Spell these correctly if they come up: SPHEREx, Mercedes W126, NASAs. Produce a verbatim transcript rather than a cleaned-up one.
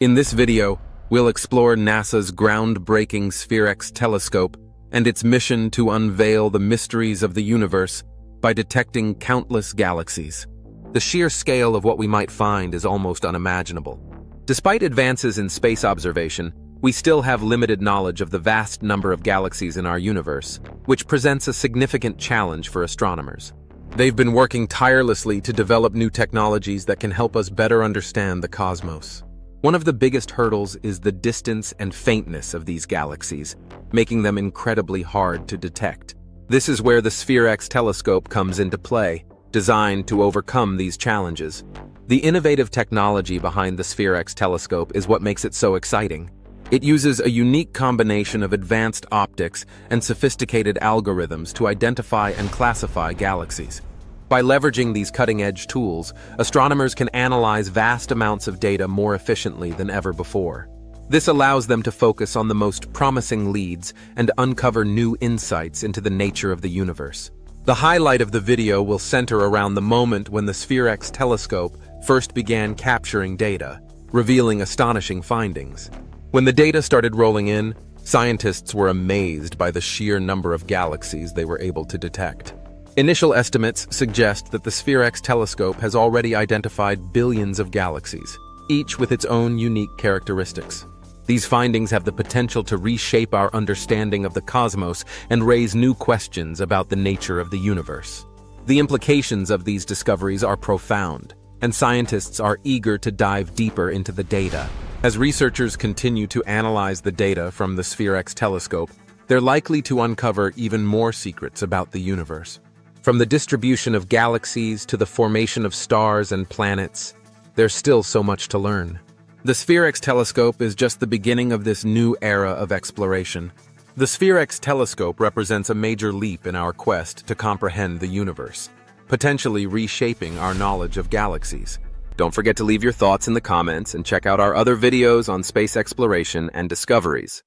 In this video, we'll explore NASA's groundbreaking SPHEREx telescope and its mission to unveil the mysteries of the universe by detecting countless galaxies. The sheer scale of what we might find is almost unimaginable. Despite advances in space observation, we still have limited knowledge of the vast number of galaxies in our universe, which presents a significant challenge for astronomers. They've been working tirelessly to develop new technologies that can help us better understand the cosmos. One of the biggest hurdles is the distance and faintness of these galaxies, making them incredibly hard to detect. This is where the SPHEREx telescope comes into play, designed to overcome these challenges. The innovative technology behind the SPHEREx telescope is what makes it so exciting. It uses a unique combination of advanced optics and sophisticated algorithms to identify and classify galaxies. By leveraging these cutting-edge tools, astronomers can analyze vast amounts of data more efficiently than ever before. This allows them to focus on the most promising leads and uncover new insights into the nature of the universe. The highlight of the video will center around the moment when the SPHEREx telescope first began capturing data, revealing astonishing findings. When the data started rolling in, scientists were amazed by the sheer number of galaxies they were able to detect. Initial estimates suggest that the SPHEREx telescope has already identified billions of galaxies, each with its own unique characteristics. These findings have the potential to reshape our understanding of the cosmos and raise new questions about the nature of the universe. The implications of these discoveries are profound, and scientists are eager to dive deeper into the data. As researchers continue to analyze the data from the SPHEREx telescope, they're likely to uncover even more secrets about the universe. From the distribution of galaxies to the formation of stars and planets, there's still so much to learn. The SPHEREx telescope is just the beginning of this new era of exploration. The SPHEREx telescope represents a major leap in our quest to comprehend the universe, potentially reshaping our knowledge of galaxies. Don't forget to leave your thoughts in the comments and check out our other videos on space exploration and discoveries.